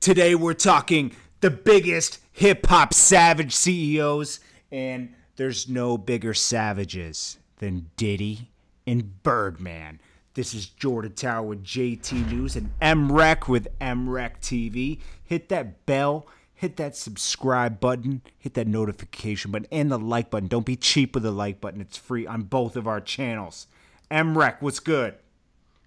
Today we're talking the biggest hip-hop savage CEOs, and there's no bigger savages than Diddy and Birdman. This is Jordan Tower with JT News and MREC with MREC TV. Hit that bell, hit that subscribe button, hit that notification button, and the like button. Don't be cheap with the like button. It's free on both of our channels. MREC, what's good?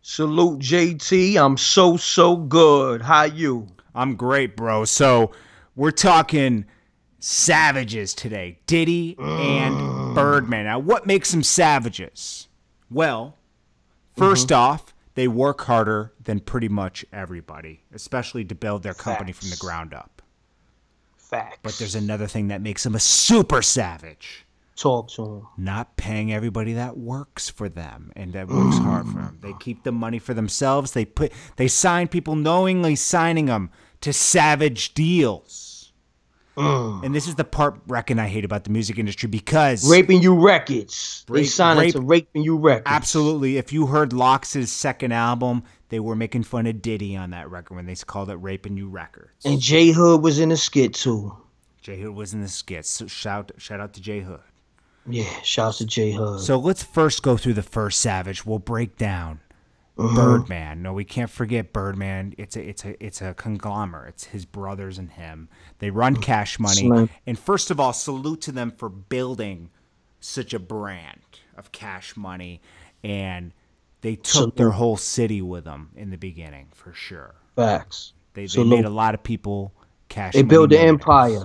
Salute, JT. I'm so good. How you? I'm great, bro. So we're talking savages today. Diddy and Birdman. Now, what makes them savages? Well, first off, they work harder than pretty much everybody, especially to build their company from the ground up. Facts. But there's another thing that makes them a super savage. Talk to them. Not paying everybody that works for them and that works hard for them. They keep the money for themselves. They sign people, knowingly signing them to savage deals. And this is the part Wreck and I hate about the music industry, because raping you records. They sign it to raping you records. Absolutely. If you heard Lox's second album, they were making fun of Diddy on that record when they called it Raping You Records. And J Hood was in a skit too. J Hood was in the skit. So shout out to J Hood. Yeah, shouts to J-Hub. So let's first go through the first savage. We'll break down Birdman. No, we can't forget Birdman. It's a conglomerate. It's his brothers and him. They run Cash Money. And first of all, salute to them for building such a brand of Cash Money. And they took their whole city with them in the beginning, for sure. Facts. They made a lot of people Cash Money. They built an empire.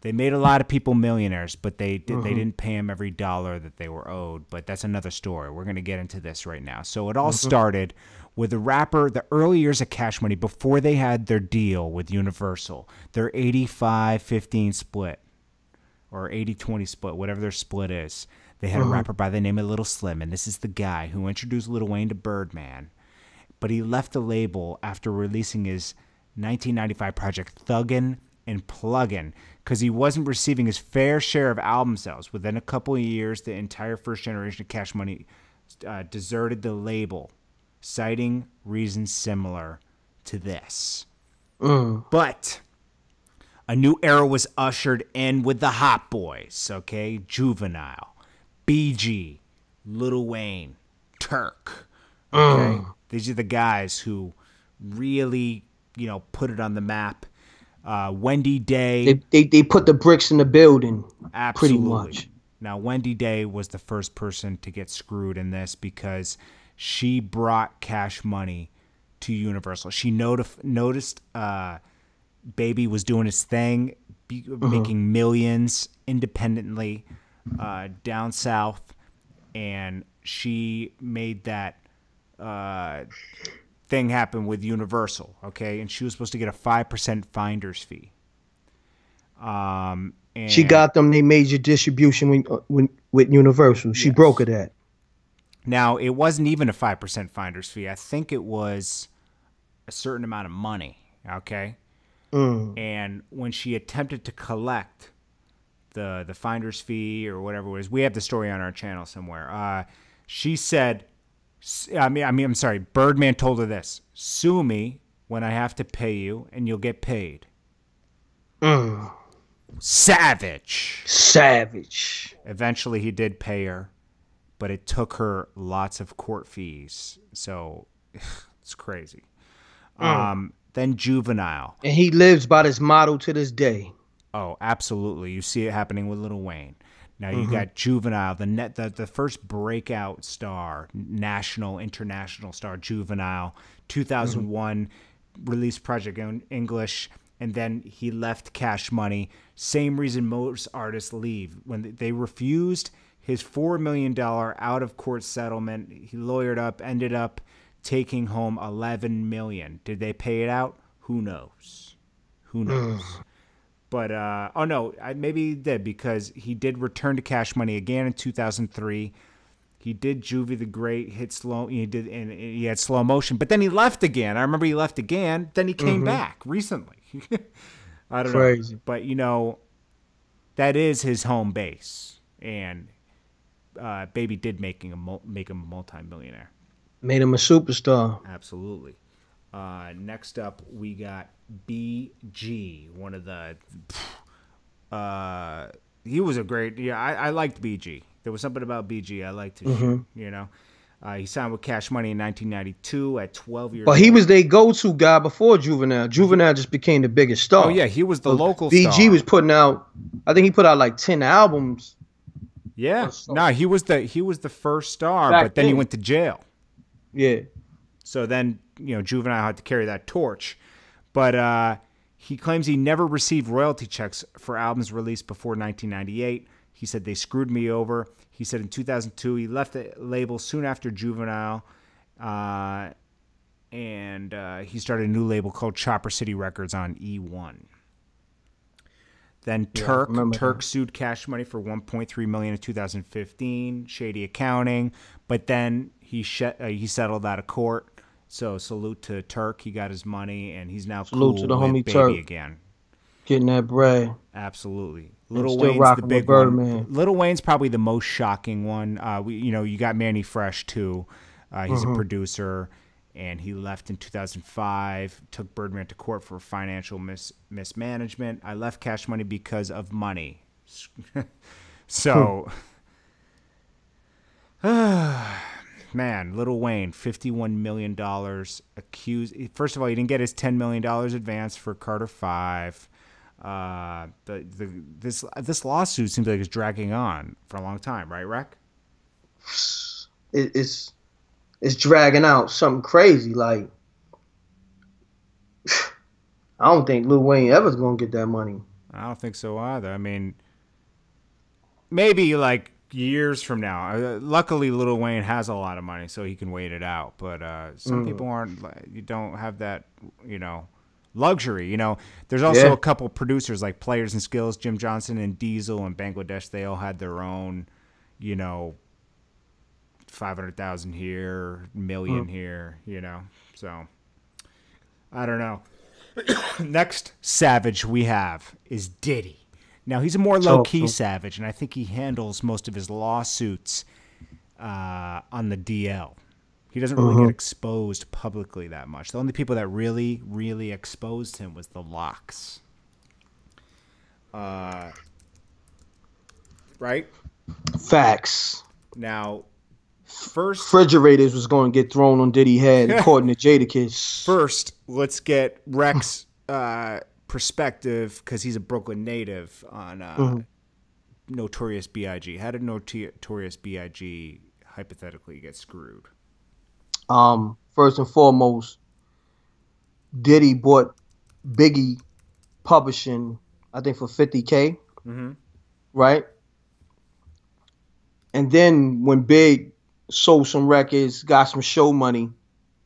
They made a lot of people millionaires, but they didn't pay them every dollar that they were owed. But that's another story. We're going to get into this right now. So it all started with a rapper, the early years of Cash Money, before they had their deal with Universal, their 85-15 split or 80-20 split, whatever their split is. They had a rapper by the name of Little Slim, and this is the guy who introduced Lil Wayne to Birdman. But he left the label after releasing his 1995 project, Thuggin' and Pluggin', because he wasn't receiving his fair share of album sales. Within a couple of years, the entire first generation of Cash Money deserted the label, citing reasons similar to this. But a new era was ushered in with the Hot Boys, okay? Juvenile, BG, Lil Wayne, Turk, okay? These are the guys who really, you know, put it on the map. Wendy Day. They put the bricks in the building. Absolutely. Pretty much. Now, Wendy Day was the first person to get screwed in this, because she brought Cash Money to Universal. She noticed Baby was doing his thing, making millions independently down south, and she made that thing happened with Universal, okay? And she was supposed to get a 5% finder's fee. And she got them. They made your distribution with Universal. She brokered that. Now, it wasn't even a 5% finder's fee. I think it was a certain amount of money, okay? And when she attempted to collect the finder's fee or whatever it was, we have the story on our channel somewhere. She said, I'm sorry, Birdman told her this: sue me when I have to pay you, and you'll get paid. Savage. Savage. Eventually he did pay her, but it took her lots of court fees. So it's crazy. Then Juvenile. And he lives by this motto to this day. Oh, absolutely. You see it happening with Lil Wayne. Now you got Juvenile, the first breakout star, national, international star, Juvenile, 2001 released Project English, and then he left Cash Money. Same reason most artists leave. When they refused his $4 million out-of-court settlement, he lawyered up, ended up taking home $11 million. Did they pay it out? Who knows? Who knows? But, oh, no, maybe he did, because he did return to Cash Money again in 2003. He did Juvie the Great, and he had Slow Motion. But then he left again. I remember he left again. Then he came back recently. I don't know. But, you know, that is his home base. And Baby did make him a multi-millionaire. Made him a superstar. Absolutely. Next up, we got BG, one of the... he was a great... Yeah, I liked BG. There was something about BG I liked, you know? He signed with Cash Money in 1992 at 12 years old. But he was their go-to guy before Juvenile. Juvenile just became the biggest star. Oh, yeah, he was the local BG star. BG was putting out... I think he put out like 10 albums. Yeah. No, nah, he was the first star, but then he went to jail. Yeah. So then, you know, Juvenile had to carry that torch. But he claims he never received royalty checks for albums released before 1998. He said, they screwed me over. He said in 2002, he left the label soon after Juvenile, and he started a new label called Chopper City Records on E1. Then Turk, sued Cash Money for $1.3 million in 2015, shady accounting, but then he settled out of court. So salute to Turk. He got his money, and he's now cool with homie Baby again. Getting that bread. Absolutely. Little Wayne's the big one. Little Wayne's probably the most shocking one. You know, you got Manny Fresh too. He's a producer, and he left in 2005. Took Birdman to court for financial mismanagement. I left Cash Money because of money. So, man, Little Wayne, $51 million accused. First of all, he didn't get his $10 million advance for Carter Five. This lawsuit seems like it's dragging on for a long time, right, Rec? It's dragging out something crazy. Like, I don't think Lil Wayne ever's gonna get that money. I don't think so either. I mean, maybe like years from now. Luckily, Lil Wayne has a lot of money, so he can wait it out. But some people aren't. You don't have that, you know, luxury. You know, there's also a couple producers like Players and Skills, Jim Johnson and Diesel and Bangladesh. They all had their own, you know, 500,000 here, million here, you know. So I don't know. Next savage we have is Diddy. Now, he's a more low-key savage, and I think he handles most of his lawsuits on the DL. He doesn't really get exposed publicly that much. The only people that really, really exposed him was the Lox. Right? Facts. Now, first... refrigerators was going to get thrown on Diddy's head, according to Jadakiss. First, let's get Rec's perspective, because he's a Brooklyn native, on Notorious B.I.G. How did Notorious B.I.G. hypothetically get screwed? First and foremost, Diddy bought Biggie Publishing, I think, for $50K, right? And then when Big sold some records, got some show money,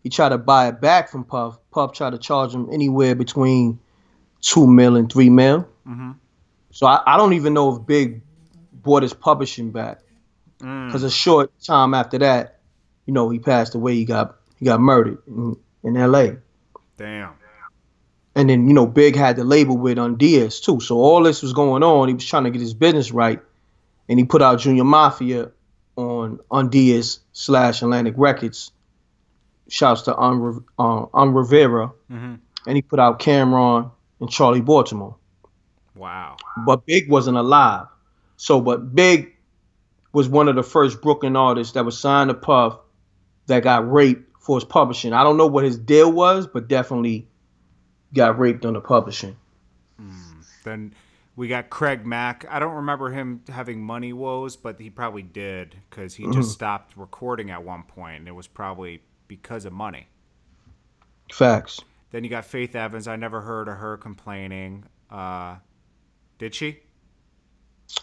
he tried to buy it back from Puff. Puff tried to charge him anywhere between $2 mil and $3 mil. So I don't even know if Big bought his publishing back, because a short time after that, you know, he passed away. He got murdered in L.A. Damn. And then, you know, Big had the label with Undeas too. So all this was going on. He was trying to get his business right, and he put out Junior Mafia on Undeas / Atlantic Records. Shouts to Un Rivera. And he put out Cameron and Charlie Baltimore. Wow. But Big wasn't alive. So, but Big was one of the first Brooklyn artists that was signed to Puff that got raped for his publishing. I don't know what his deal was, but definitely got raped on the publishing. Then we got Craig Mack. I don't remember him having money woes, but he probably did, because he just stopped recording at one point, and it was probably because of money. Facts. Then you got Faith Evans. I never heard of her complaining. Did she?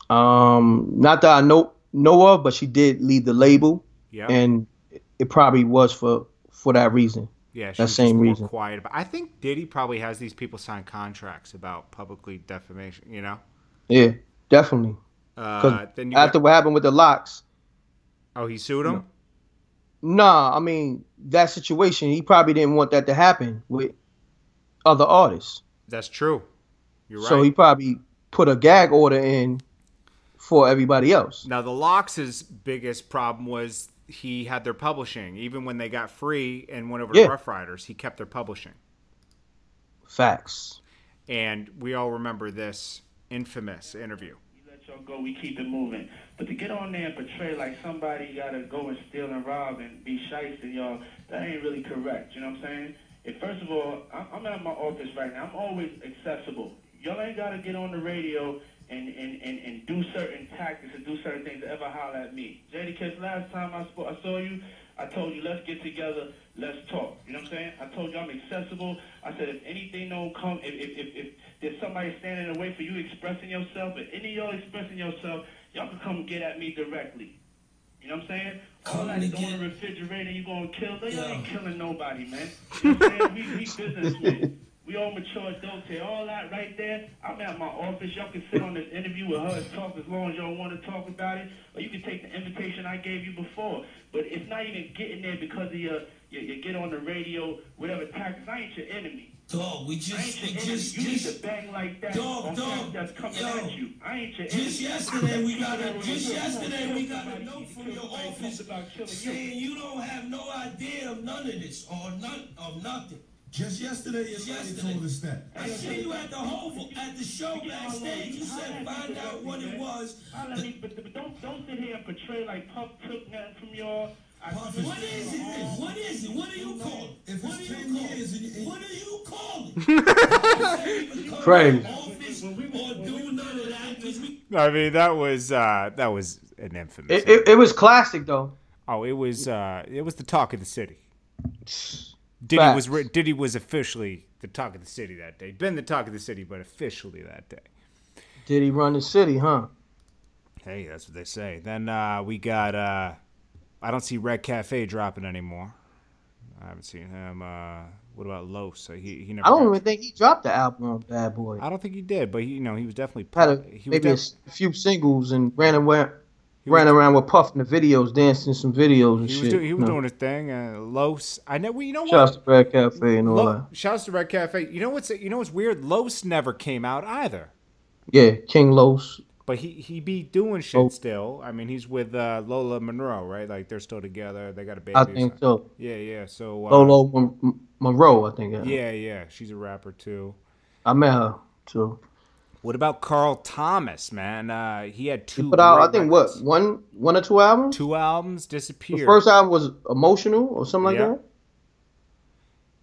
Not that I know of, but she did leave the label. Yeah. And it probably was for that reason. Yeah, that same reason. Quiet about. I think Diddy probably has these people sign contracts about publicly defamation. You know. Yeah, definitely. Then after what happened with the Lox. Oh, he sued him. Nah, I mean, that situation, he probably didn't want that to happen with other artists. That's true. You're right. So he probably put a gag order in for everybody else. Now, the Lox's biggest problem was he had their publishing. Even when they got free and went over to Rough Riders, he kept their publishing. Facts. And we all remember this infamous interview. We let y'all go, we keep it moving. But to get on there and portray like somebody got to go and steal and rob and be shiesty and y'all, that ain't really correct. You know what I'm saying? And first of all, I'm at my office right now. I'm always accessible. Y'all ain't got to get on the radio and do certain tactics and do certain things to ever holler at me. Jadakiss, last time I saw you, I told you, let's get together, let's talk. You know what I'm saying? I told you I'm accessible. I said, if anything don't come, if there's somebody standing in the way for you expressing yourself, if any of y'all expressing yourself, y'all can come get at me directly. You know what I'm saying? All that going in the refrigerator, you going to kill them? Y'all ain't killing nobody, man. You know what I'm saying? We businessmen. We all mature adults here. All that right there, I'm at my office. Y'all can sit on this interview with her and talk as long as y'all want to talk about it. Or you can take the invitation I gave you before. But it's not even getting there because of your get on the radio, whatever tactics. I ain't your enemy. Dog, we just... You need to bang like that. Dog, that's coming at you. I ain't your enemy. Just yesterday we got a note from your office about saying you don't have no idea of none of this or none of nothing. Just yesterday, told us that. I see you at the Hovel, at the show backstage. You said find out what it was. But don't sit here and portray like Puff took nothing from y'all. What is it? What is it? What do you call it? What do you call it? What do you call it? Craig. I mean, that was an infamous. It was classic though. Oh, it was the talk of the city. Diddy was officially the talk of the city that day. Been the talk of the city, but officially that day. Diddy run the city, huh? Hey, that's what they say. Then we got. I don't see Red Cafe dropping anymore. I haven't seen him. What about Los? So he never. I don't even think he dropped the album on Bad Boy. I don't think he did, but he was definitely had a few singles and ran around with Puff in the videos, dancing some videos and shit. He was doing his thing. Los, I know. You know what? Shouts to Red Cafe and all that. Shouts to Red Cafe. You know what's weird? Los never came out either. Yeah, King Los. But he be doing shit still. I mean, he's with Lola Monroe, right? Like they're still together. They got a baby. I think so. Yeah, yeah. So Lola Monroe, I think. Yeah. She's a rapper too. I met her too. What about Carl Thomas, man? He had two. But I think records. What one or two albums? Two albums disappeared. The first album was Emotional or something like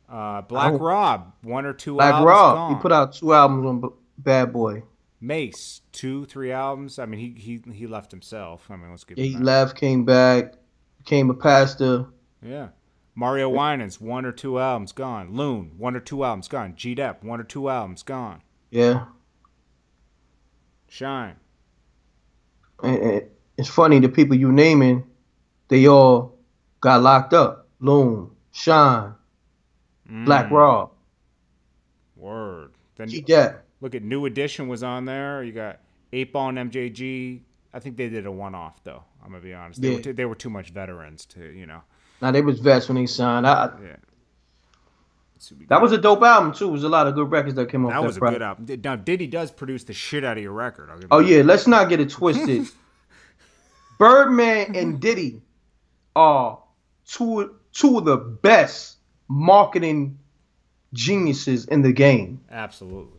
that. Black Rob, one or two. Black albums Rob. Gone. He put out two albums on Bad Boy. Mace, 2, 3 albums. I mean, he left himself. I mean, let's give. He left, came back, became a pastor. Yeah, Mario Winans, 1 or 2 albums gone. Loon, 1 or 2 albums gone. G-Dep, 1 or 2 albums gone. Yeah. Shine. And it's funny the people you naming, they all got locked up. Loon, Shine, Black Rob. Word. Then G-Dep. Look at New Edition was on there. You got 8-Ball and MJG. I think they did a one-off though. I'm gonna be honest. They were too much veterans to Now they was vets when they signed. That was a dope album too. It was a lot of good records that came off. That was a good album. Now Diddy does produce the shit out of your record. Let's not get it twisted. Birdman and Diddy are two of the best marketing geniuses in the game. Absolutely.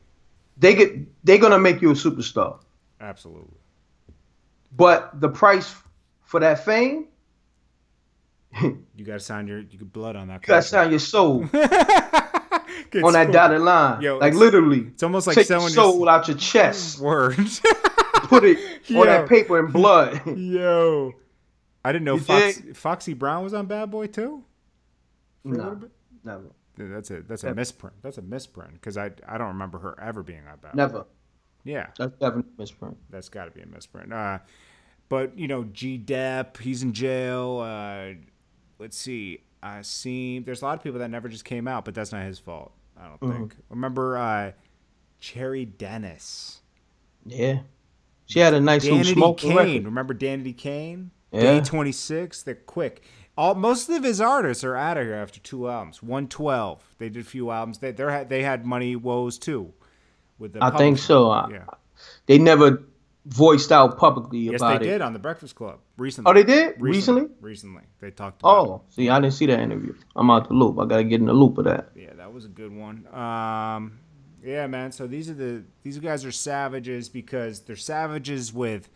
They're gonna make you a superstar. Absolutely. But the price for that fame, you gotta sign your blood on that. You gotta sign your soul on that dotted line. Yo, like literally, it's almost like selling your soul out your chest. Words. Put it on that paper in blood. Yo, I didn't know Foxy Brown was on Bad Boy too. No. That's a misprint. That's a misprint because I don't remember her ever being on Bad Boy. Never. Yeah. That's definitely a misprint. That's got to be a misprint. But G-Dep, he's in jail. Let's see. There's a lot of people that never just came out, but that's not his fault. I don't think. Remember Cherry Dennis? Yeah. She had a nice little smoke record. Remember Danity Kane? Yeah. Day 26. They're quick. Most of his artists are out of here after 2 albums. 112. They did a few albums. They had money woes too. With the publishing. I think so. Yeah. They never voiced out publicly about it. Yes, they did on The Breakfast Club recently. Oh, they did? Recently. They talked about it. See, I didn't see that interview. I'm out the loop. I got to get in the loop of that. Yeah, that was a good one. Yeah, man. So these guys are savages because they're savages with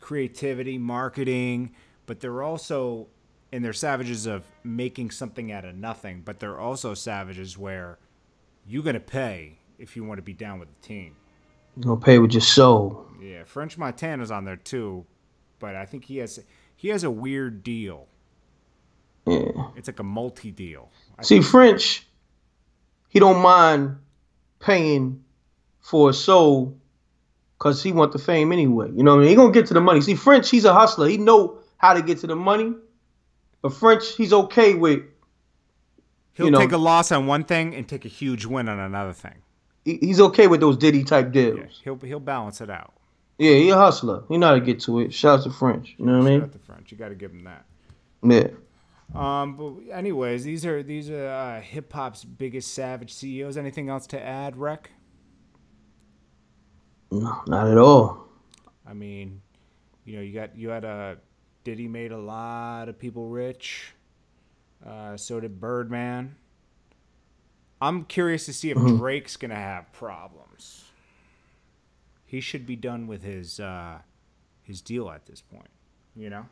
creativity, marketing, but they're also, and they're savages of making something out of nothing, but they're also savages where you're going to pay if you want to be down with the team. You're going to pay with your soul. Yeah, French Montana's on there too, but I think he has a weird deal. Yeah. It's like a multi-deal. See, French, he don't mind paying for a soul because he want the fame anyway. You know what I mean? He going to get to the money. See, French, he's a hustler. He know how to get to the money, but French, he's okay with, he'll take a loss on one thing and take a huge win on another thing. He's okay with those Diddy type deals. Yeah, he'll balance it out. Yeah, he's a hustler. He know how to get to it. Shout out to French. You know what I mean? Shout out to French. You got to give him that. Yeah. But anyways, these are hip hop's biggest savage CEOs. Anything else to add, Rec? No, not at all. I mean, you had Diddy made a lot of people rich. So did Birdman. I'm curious to see if Drake's going to have problems. He should be done with his deal at this point, you know?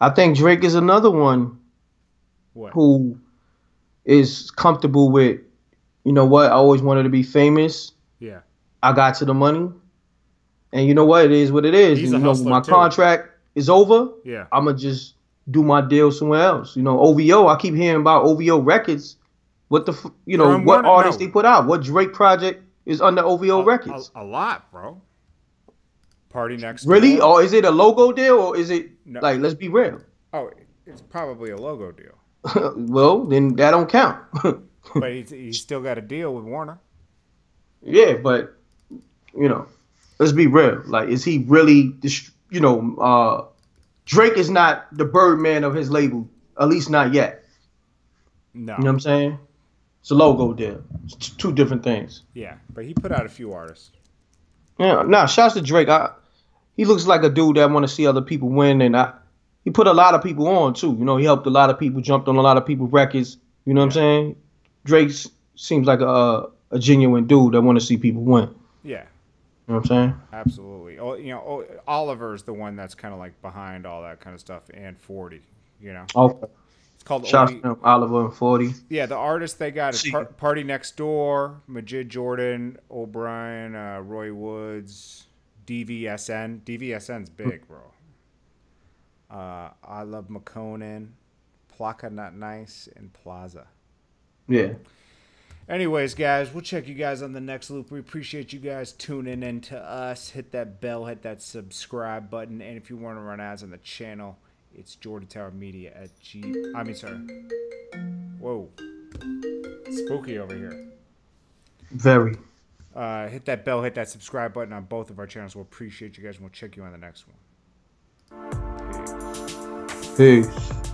I think Drake is another one who is comfortable with, you know what, I always wanted to be famous. Yeah. I got to the money. And you know what, it is what it is. He's a hustler, my contract is over. Yeah. I'm going to just do my deal somewhere else. You know, OVO, I keep hearing about OVO Records. What the, you know, what artists they put out? What Drake project is under OVO Records? A lot, bro. Party Next Door. Really? Or is it a logo deal? Or is it, like, let's be real? Oh, it's probably a logo deal. Well, then that don't count. But he's still got a deal with Warner. Yeah, but, you know, let's be real. Like, is he really, you know, Drake is not the Birdman of his label, at least not yet. No. You know what I'm saying? It's a logo deal. It's two different things. Yeah, but he put out a few artists. Yeah, nah, shouts to Drake. He looks like a dude that want to see other people win, and he put a lot of people on, too. You know, he helped a lot of people, jumped on a lot of people's records. You know what I'm saying? Drake seems like a genuine dude that want to see people win. Yeah. You know what I'm saying? Absolutely. You know, Oliver's the one that's kind of like behind all that kind of stuff, and 40, you know? Okay. Called Oliver and 40. Yeah, the artists they got is Party Next Door, Majid Jordan, O'Brien, Roy Woods, DVSN. DVSN's big, bro. I Love McConan, Plaka Not Nice, and Plaza. Yeah. Anyways, guys, we'll check you guys on the next loop. We appreciate you guys tuning in to us. Hit that bell, hit that subscribe button, and if you want to run ads on the channel, it's Jordan Tower Media Whoa. Spooky over here. Very. Hit that bell, hit that subscribe button on both of our channels. We'll appreciate you guys, and we'll check you on the next one. Peace. Peace.